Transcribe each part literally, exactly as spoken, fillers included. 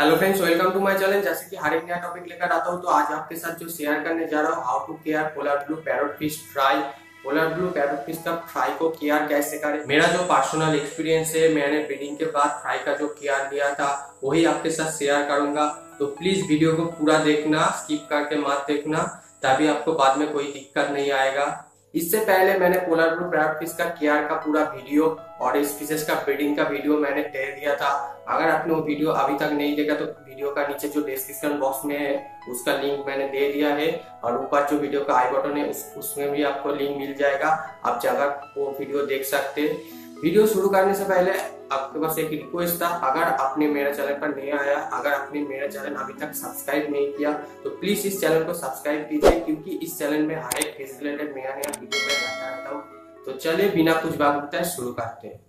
Hello friends, welcome to my channel. जैसे कि हर एक नया टॉपिक लेकर आता हूँ, तो आज आपके साथ जो शेयर करने जा रहा हूँ, how to care polar blue parrot fish fry. Polar blue parrot fish का फ्राई को केयर कैसे करें। मेरा जो पर्सनल एक्सपीरियंस है, मैंने ब्रीडिंग के बाद फ्राई का जो केयर लिया था, वही आपके साथ शेयर करूंगा। तो प्लीज वीडियो को पूरा देखना, स्किप करके मत देखना, तभी आपको बाद में कोई दिक्कत नहीं आएगा। इससे पहले मैंने पोलर ब्लू पैरट फिश का केयर का पूरा वीडियो और इस फिशेस का ब्रीडिंग का वीडियो मैंने दे दिया था। अगर आपने वो वीडियो अभी तक नहीं देखा तो वीडियो का नीचे जो डिस्क्रिप्शन बॉक्स में है उसका लिंक मैंने दे दिया है, और ऊपर जो वीडियो का आई बटन है उस, उसमें भी आपको लिंक मिल जाएगा। आप जाकर वो वीडियो देख सकते हैं। वीडियो शुरू करने से पहले आपके पास एक रिक्वेस्ट था, अगर आपने मेरा चैनल पर नहीं आया, अगर आपने मेरा चैनल अभी तक सब्सक्राइब नहीं किया तो प्लीज इस चैनल को सब्सक्राइब कीजिए, क्योंकि इस चैनल में हर एक फिश रिलेटेड नया नया वीडियो मैं लाता रहता हूँ। तो चलिए बिना कुछ बात बताए शुरू करते हैं।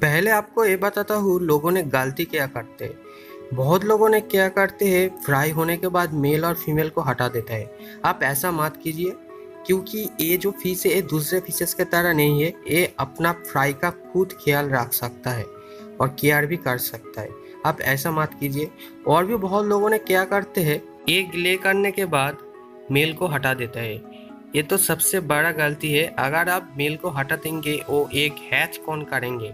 पहले आपको ये बताता हूँ लोगों ने गलती क्या करते हैं। बहुत लोगों ने क्या करते हैं, फ्राई होने के बाद मेल और फीमेल को हटा देता है। आप ऐसा मत कीजिए, क्योंकि ये जो फिश है ये दूसरे फिशेस के तरह नहीं है। ये अपना फ्राई का खुद ख्याल रख सकता है और केयर भी कर सकता है। आप ऐसा मत कीजिए। और भी बहुत लोगों ने क्या करते हैं, एग ले करने के बाद मेल को हटा देता है। ये तो सबसे बड़ा गलती है। अगर आप मेल को हटा देंगे वो एग हैच कौन करेंगे।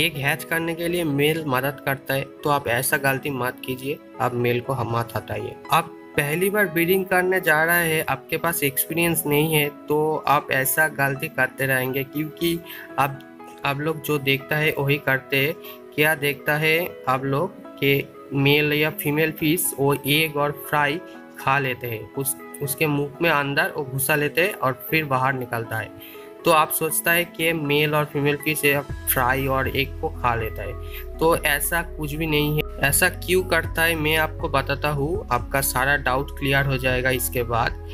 एक हैच करने के लिए मेल मदद करता है, तो आप ऐसा गलती मत कीजिए। आप मेल को मत हटाइए। आप पहली बार ब्रीडिंग करने जा रहा है, आपके पास एक्सपीरियंस नहीं है, तो आप ऐसा गलती करते रहेंगे, क्योंकि आप आप लोग जो देखता है वही करते हैं। क्या देखता है आप लोग कि मेल या फीमेल फिश वो एग और फ्राई खा लेते हैं, उस उसके मुंह में अंदर वो घुसा लेते हैं और फिर बाहर निकलता है। तो आप सोचता है कि मेल और फीमेल फिश फ्राई और एग को खा लेता है, तो ऐसा कुछ भी नहीं है। ऐसा क्यों करता है मैं आपको बताता हूँ, आपका सारा डाउट क्लियर हो जाएगा। इसके बाद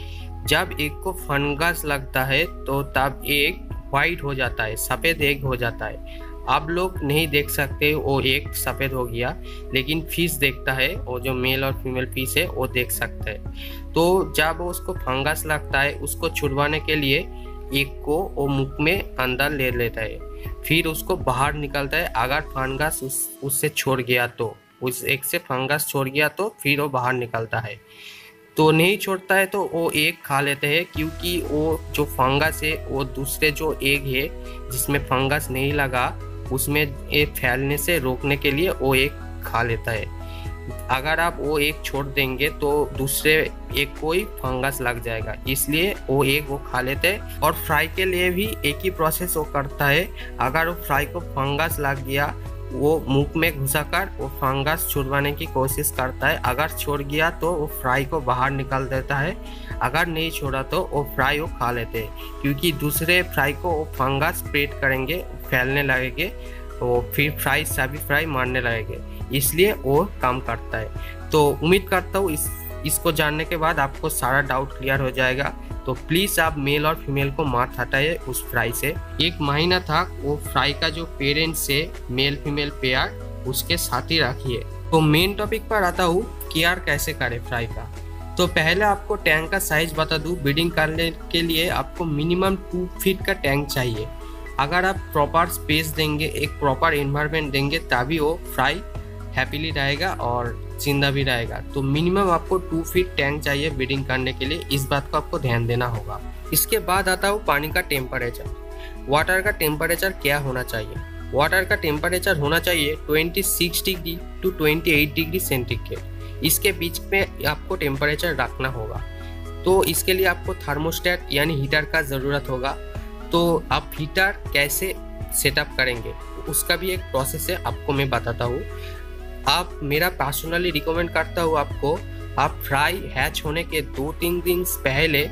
जब एग को फंगस लगता है तो तब एग वाइट हो जाता है, सफ़ेद एग हो जाता है। आप लोग नहीं देख सकते वो एग सफ़ेद हो गया, लेकिन फिश देखता है, वो जो मेल और फीमेल फिश है वो देख सकता है। तो जब उसको फंगस लगता है, उसको छुड़वाने के लिए एक को वो मुख में अंदर ले लेता है, फिर उसको बाहर निकलता है। अगर फंगस उस उससे छोड़ गया तो उस एक से फंगस छोड़ गया तो फिर वो बाहर निकलता है। तो नहीं छोड़ता है तो वो एग खा लेते हैं, क्योंकि वो जो फंगस है वो दूसरे जो एग है जिसमें फंगस नहीं लगा उसमें एग फैलने से रोकने के लिए वो एग खा लेता है। अगर आप वो एग छोड़ देंगे तो दूसरे एग को ही फंगस लग जाएगा, इसलिए वो एग वो खा लेते हैं। और फ्राई के लिए भी एक ही प्रोसेस वो करता है। अगर वो फ्राई को फंगस लग गया, वो मुंह में घुसाकर वो फंगस छुड़वाने की कोशिश करता है। अगर छोड़ गया तो वो फ्राई को बाहर निकाल देता है, अगर नहीं छोड़ा तो वो फ्राई वो खा लेते हैं, क्योंकि दूसरे फ्राई को वो फंगस स्प्रेड करेंगे, फैलने लगेंगे, वो फिर फ्राई सभी फ्राई मारने लगेंगे, इसलिए वो काम करता है। तो उम्मीद करता हूँ इस इसको जानने के बाद आपको सारा डाउट क्लियर हो जाएगा। तो प्लीज़ आप मेल और फीमेल को मत हटाइए उस फ्राई से। एक महीना था वो फ्राई का जो पेरेंट्स है मेल फीमेल पेयर उसके साथ ही रखिए। तो मेन टॉपिक पर आता हूँ, केयर कैसे करें फ्राई का। तो पहले आपको टैंक का साइज बता दूँ। ब्रीडिंग करने के लिए आपको मिनिमम टू फीट का टैंक चाहिए। अगर आप प्रॉपर स्पेस देंगे, एक प्रॉपर एनवायरनमेंट देंगे, तभी वो फ्राई हैप्पीली रहेगा और जिंदा भी रहेगा। तो मिनिमम आपको टू फीट टैंक चाहिए ब्रीडिंग करने के लिए, इस बात को आपको ध्यान देना होगा। इसके बाद आता है पानी का टेम्परेचर। वाटर का टेम्परेचर क्या होना चाहिए? वाटर का टेम्परेचर होना चाहिए छब्बीस डिग्री टू अट्ठाईस डिग्री सेंटीग्रेड, इसके बीच में आपको टेम्परेचर रखना होगा। तो इसके लिए आपको थर्मोस्टेट यानी हीटर का ज़रूरत होगा। तो आप हीटर कैसे सेटअप करेंगे उसका भी एक प्रोसेस है, आपको मैं बताता हूँ। आप मेरा पर्सनली रिकमेंड करता हूँ आपको, आप फ्राई हैच होने के दो तीन दिन पहले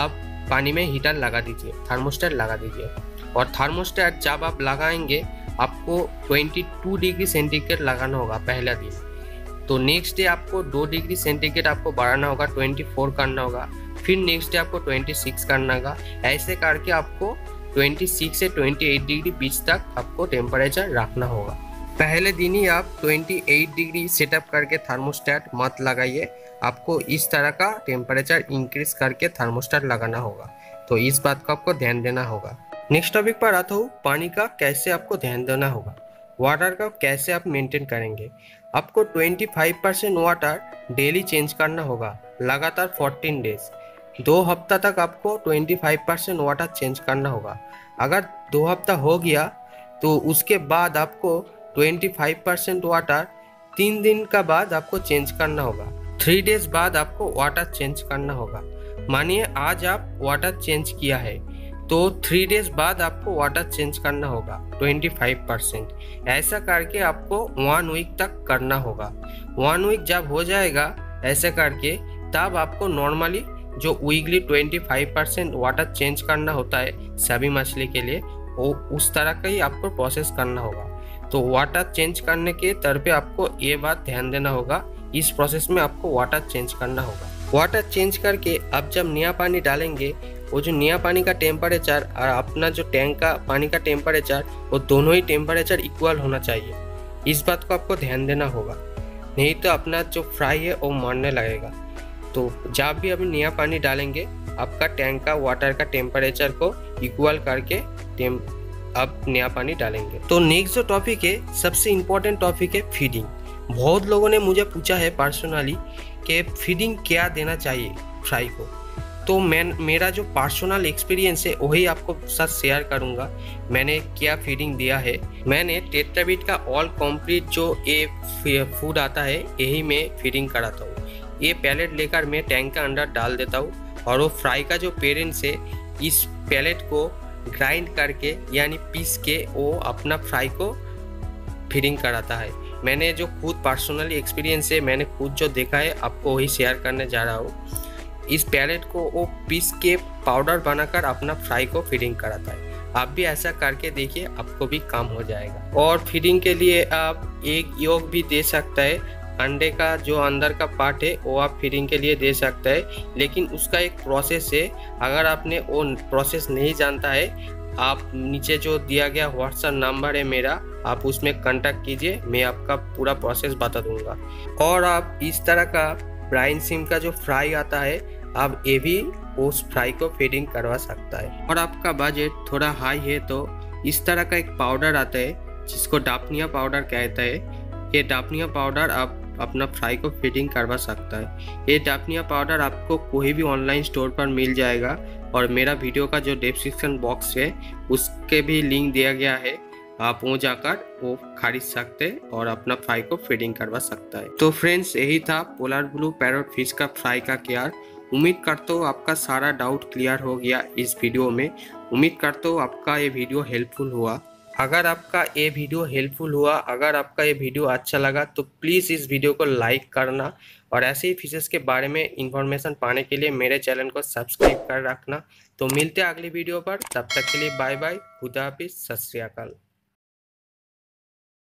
आप पानी में हीटर लगा दीजिए, थर्मोस्टेट लगा दीजिए। और थर्मोस्टेट जब आप लगाएंगे आपको बाईस डिग्री सेंटीग्रेड लगाना होगा पहला दिन। तो नेक्स्ट डे आपको दो डिग्री सेंटीग्रेड आपको बढ़ाना होगा, चौबीस करना होगा। फिर नेक्स्ट डे आपको छब्बीस करना होगा। ऐसे करके आपको छब्बीस से अट्ठाईस डिग्री बीच तक आपको टेम्परेचर रखना होगा। पहले दिन ही आप अट्ठाईस डिग्री सेटअप करके थर्मोस्टेट मत लगाइए, आपको इस तरह का टेम्परेचर इंक्रीज करके थर्मोस्टेट लगाना होगा, तो इस बात का आपको ध्यान देना होगा। नेक्स्ट टॉपिक पर आता हूँ, पानी का कैसे आपको ध्यान देना होगा, वाटर का कैसे आप मेंटेन करेंगे। आपको पच्चीस परसेंट वाटर डेली चेंज करना होगा लगातार चौदह डेज, दो हफ्ता तक आपको पच्चीस परसेंट वाटर चेंज करना होगा। अगर दो हफ्ता हो गया तो उसके बाद आपको पच्चीस परसेंट वाटर तीन दिन का बाद आपको चेंज करना होगा, थ्री डेज बाद आपको वाटर चेंज करना होगा। मानिए आज आप वाटर चेंज किया है तो थ्री डेज बाद आपको वाटर चेंज करना होगा पच्चीस परसेंट। ऐसा करके आपको वन वीक तक करना होगा। वन वीक जब हो जाएगा ऐसे करके तब आपको नॉर्मली जो वीकली पच्चीस परसेंट वाटर चेंज करना होता है सभी मछली के लिए वो उस तरह का ही आपको प्रोसेस करना होगा। तो वाटर चेंज करने के तरफ आपको ये बात ध्यान देना होगा, इस प्रोसेस में आपको वाटर चेंज करना होगा। वाटर चेंज करके आप जब नया पानी डालेंगे वो जो नया पानी का टेम्परेचर और अपना जो टैंक का पानी का टेम्परेचर वो दोनों ही टेम्परेचर इक्वल होना चाहिए, इस बात को आपको ध्यान देना होगा, नहीं तो अपना जो फ्राई है वो मरने लगेगा। तो जब भी अभी नया पानी डालेंगे आपका टैंक का वाटर का टेम्परेचर को इक्वल करके आप नया पानी डालेंगे। तो नेक्स्ट जो टॉपिक है सबसे इम्पोर्टेंट टॉपिक है फीडिंग। बहुत लोगों ने मुझे पूछा है पर्सनली कि फीडिंग क्या देना चाहिए फ्राई को, तो मैं मेरा जो पर्सनल एक्सपीरियंस है वही आपको साथ शेयर करूंगा। मैंने क्या फीडिंग दिया है, मैंने टेट्रा बिट का ऑल कंप्लीट जो ये फूड आता है यही मैं फीडिंग कराता हूँ। ये पैलेट लेकर मैं टैंक का अंदर डाल देता हूँ और वो फ्राई का जो पेरेंट्स है इस पैलेट को ग्राइंड करके यानी पीस के वो अपना फ्राई को फीडिंग कराता है। मैंने जो खुद पर्सनली एक्सपीरियंस है मैंने खुद जो देखा है आपको वही शेयर करने जा रहा हूँ। इस पैलेट को वो पीस के पाउडर बनाकर अपना फ्राई को फीडिंग कराता है। आप भी ऐसा करके देखिए आपको भी काम हो जाएगा। और फीडिंग के लिए आप एक योग भी दे सकता है, अंडे का जो अंदर का पार्ट है वो आप फीडिंग के लिए दे सकता है, लेकिन उसका एक प्रोसेस है। अगर आपने वो प्रोसेस नहीं जानता है आप नीचे जो दिया गया व्हाट्सएप नंबर है मेरा आप उसमें कॉन्टैक्ट कीजिए, मैं आपका पूरा प्रोसेस बता दूंगा। और आप इस तरह का ब्राइन सिम का जो फ्राई आता है आप ये भी उस फ्राई को फीडिंग करवा सकता है। और आपका बजट थोड़ा हाई है तो इस तरह का एक पाउडर आता है जिसको डाफनिया पाउडर कहता है। ये डाफनिया पाउडर आप अपना फ्राई को फीडिंग करवा सकता है। ये डाफनिया पाउडर आपको कोई भी ऑनलाइन स्टोर पर मिल जाएगा और मेरा वीडियो का जो डिस्क्रिप्शन बॉक्स है उसके भी लिंक दिया गया है, आप वो जाकर वो खरीद सकते और अपना फ्राई को फीडिंग करवा सकता है। तो फ्रेंड्स यही था पोलर ब्लू पैरट फिश का फ्राई का केयर। उम्मीद करता हूँ आपका सारा डाउट क्लियर हो गया इस वीडियो में। उम्मीद करता हूँ आपका ये वीडियो हेल्पफुल हुआ। अगर आपका ये वीडियो हेल्पफुल हुआ अगर आपका ये वीडियो अच्छा लगा तो प्लीज़ इस वीडियो को लाइक करना और ऐसे ही फिशेस के बारे में इंफॉर्मेशन पाने के लिए मेरे चैनल को सब्सक्राइब कर रखना। तो मिलते हैं अगली वीडियो पर, तब तक के लिए बाय बाय, खुदा हाफिज़, सत श्री अकाल।